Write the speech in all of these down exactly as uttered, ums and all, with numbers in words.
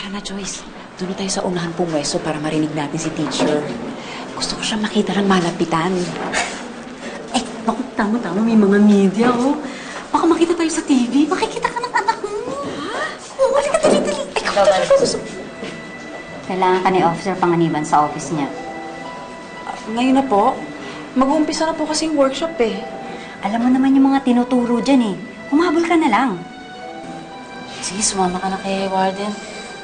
Tara na, Joyce. Doon tayo sa unahan pong weso para marinig natin si teacher. Gusto ko siya makita ng malapitan. Eh, naku, tama-tama. May mga media, oh. Baka makita tayo sa T V. Makikita ka ng anak mo. Ha? Oo, halika, dali-dali. Ikaw, dali ko. Kailangan ka ni Officer Panganiban sa office niya. Uh, ngayon na po. Mag-uumpisa na po kasing workshop, eh. Alam mo naman yung mga tinuturo dyan, eh. Humabol ka na lang. Sige, sumama ka na kay Warden.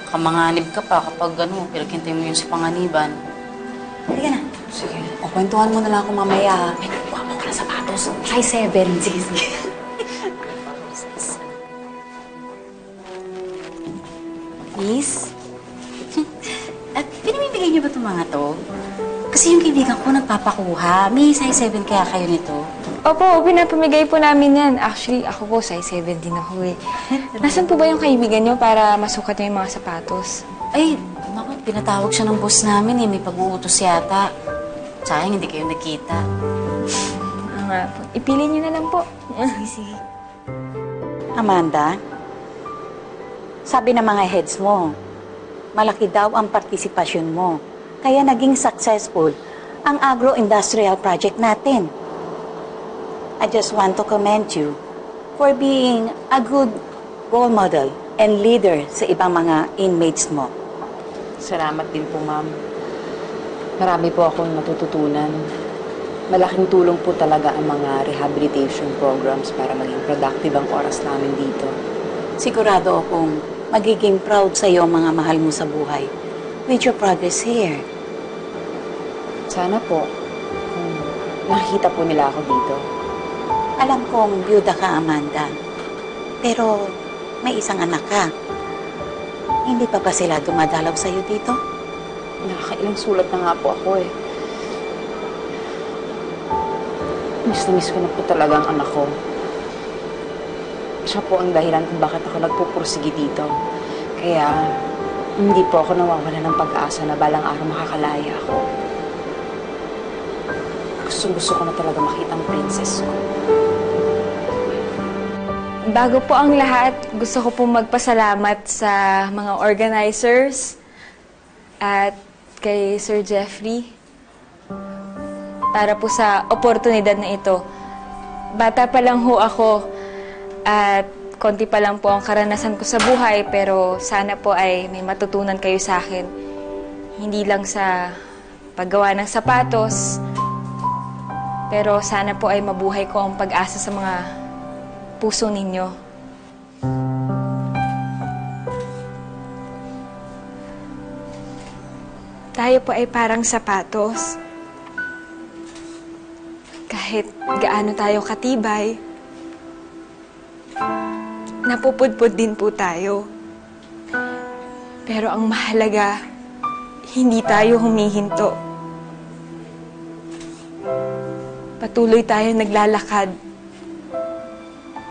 Kamanganib ka pa kapag gano'n, pinagkintay mo yun si Panganiban. Halika na. Sige. O, kwentuhan mo na lang ako mamaya. May nakuha mo ka na sapatos. Try seven. Sige, sige. Miss? At pinamibigay niyo ba itong mga to? Kasi yung kaibigan ko nagpapakuha. May size seven kaya kayo nito? Opo, pinapamigay po namin yan. Actually, ako po, size seven din ako eh. Nasaan po ba yung kaibigan nyo para masukat nyo yung mga sapatos? Ay, naku, pinatawag siya ng boss namin eh. May pag-uutos yata. Sayang, hindi kayo nakita. Nga po. Ipili nyo na lang po. Sige, sige. Amanda, sabi ng mga heads mo, malaki daw ang partisipasyon mo. Kaya naging successful ang agro-industrial project natin. I just want to commend you for being a good role model and leader sa ibang mga inmates mo. Salamat din po, ma'am. Marami po akong natututunan. Malaking tulong po talaga ang mga rehabilitation programs para maging productive ang oras namin dito. Sigurado akong magiging proud sa iyo mga mahal mo sa buhay with your progress here. Sana po kung nakikita po nila ako dito. Alam kong biyuda ka, Amanda. Pero may isang anak ka. Hindi pa ba sila dumadalaw sa'yo dito? Nakakailang sulat na nga po ako eh. Miss na miss ko na po talaga ang anak ko. Siya po ang dahilan kung bakit ako nagpupursige dito. Kaya hindi po ako nawawala ng pag-asa na balang araw makakalaya ako. Gusto-gusto ko na talaga makita ang princess ko. Bago po ang lahat, gusto ko po magpasalamat sa mga organizers at kay Sir Jeffrey para po sa oportunidad na ito. Bata pa lang ho ako at konti pa lang po ang karanasan ko sa buhay, pero sana po ay may matutunan kayo sa akin. Hindi lang sa paggawa ng sapatos, pero sana po ay mabuhay ko ang pag-asa sa mga puso ninyo. Tayo po ay parang sapatos. Kahit gaano tayo katibay, napupudpud din po tayo. Pero ang mahalaga, hindi tayo humihinto. Patuloy tayong naglalakad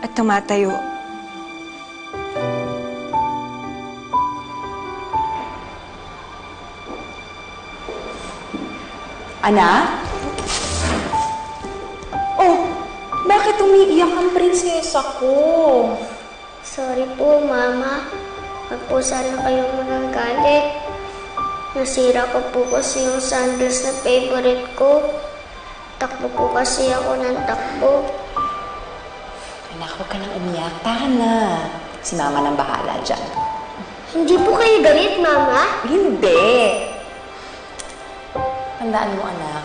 at tumatayo. Anak? Oh, bakit umiiyak ang prinsesa ko? Sorry po, Mama. Huwag po sana kayong magagalit. Nasira ko po kasi yung sandals na favorite ko. Takbo po kasi ako ng takbo. Anak, huwag ka nang umiyak. Tahan na. Si Mama nang bahala dyan. Hindi po kayo galit, Mama? Hindi. Tandaan mo, anak.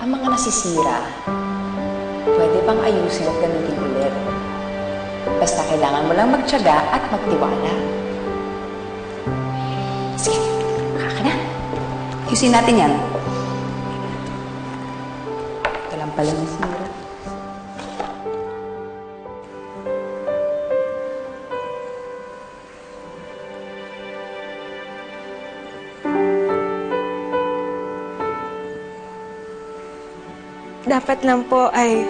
Ang mga nasisira, pwede pang ayusin at ganutin ulit. Basta kailangan mo lang magtiyaga at magtiwala. Sige, kaka na. Ayusin natin yan. Ito lang pala nasira. Dapat lang po ay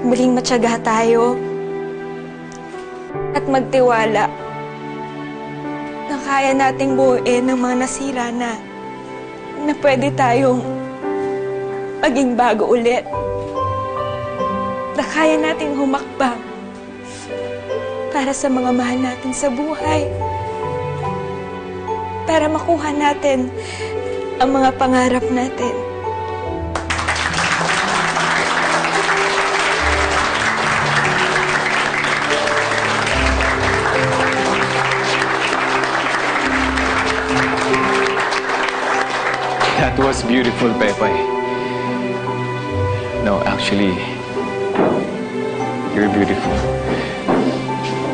muling matyaga tayo at magtiwala na kaya nating buuin ang mga nasira na na pwede tayong maging bago ulit. Na kaya nating humakbang para sa mga mahal natin sa buhay. para makuha natin ang mga pangarap natin. That was beautiful, Pepe. No, actually, you're beautiful.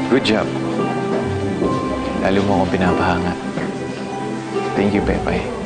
Good job. Lalo mo akong pinapahangat. Thank you, Pepe.